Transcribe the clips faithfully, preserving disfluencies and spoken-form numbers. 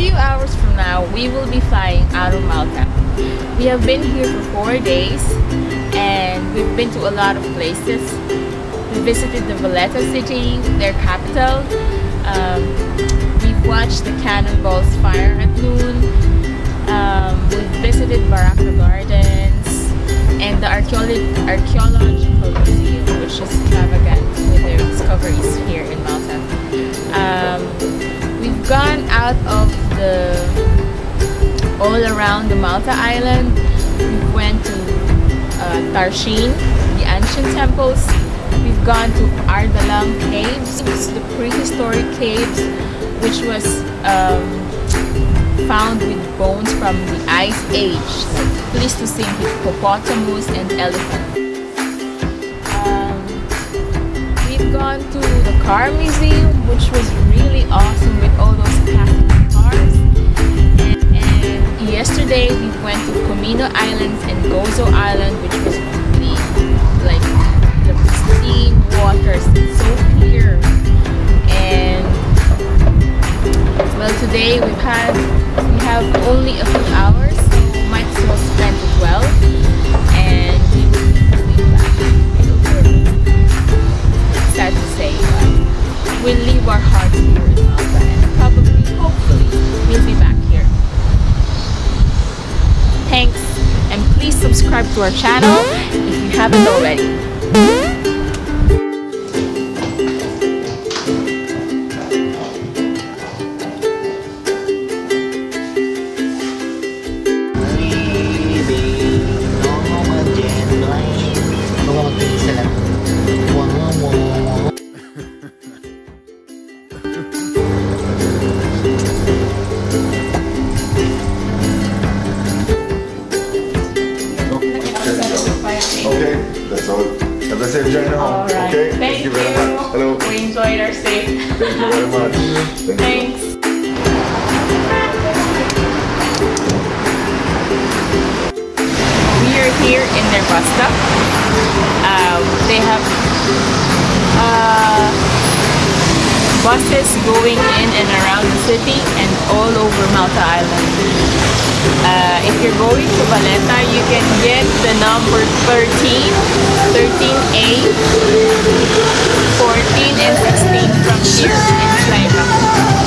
few hours from now, we will be flying out of Malta. We have been here for four days and we've been to a lot of places. We visited the Valletta city, their capital. Um, we've watched the cannonballs fire at noon. Um, we've visited Baraka Gardens and the archaeological museum, which is extravagant with their discoveries here in Malta. Um, we've gone out of the all around the Malta island. We went to uh, Tarxien, the ancient temples. We've gone to Ardalam Caves, the prehistoric caves, which was um, found with bones from the Ice Age, like Pleistocene hippopotamus and elephant. Um, we've gone to the car museum, which was really awesome with all those classic cars. And, and yesterday we went to Comino Island and Gozo Island, which was really like pristine waters, it's so clear. And well, today we've had we have only a few hours, so we might as well spend it well. And we will be back. It's sad to say, but we'll leave our hearts here in Malta, and probably, hopefully, we'll be back here. Thanks, and please subscribe to our channel if you haven't already. Here in their bus stop, uh, they have uh, buses going in and around the city and all over Malta Island. Uh, if you're going to Valletta, you can get the number thirteen, thirteen A, fourteen and sixteen from here in Slaiba.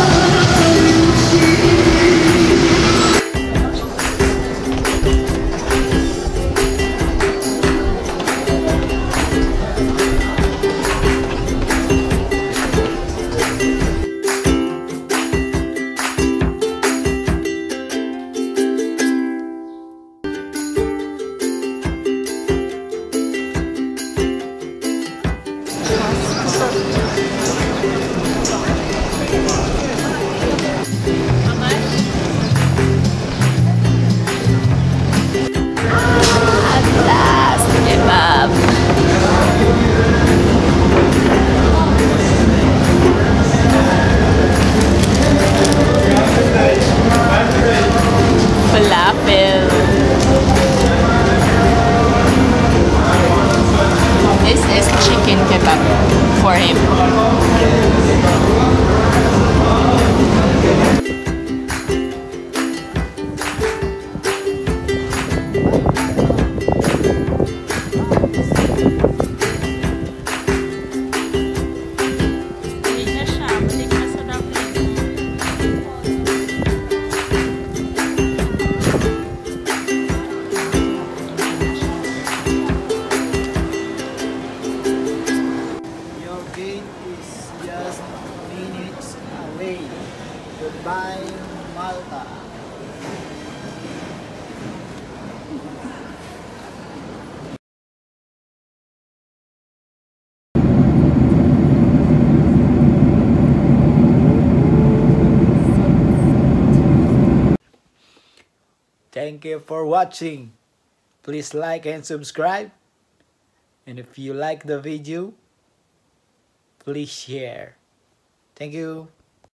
Thank you for watching. Please like and subscribe. And if you like the video, please share. Thank you.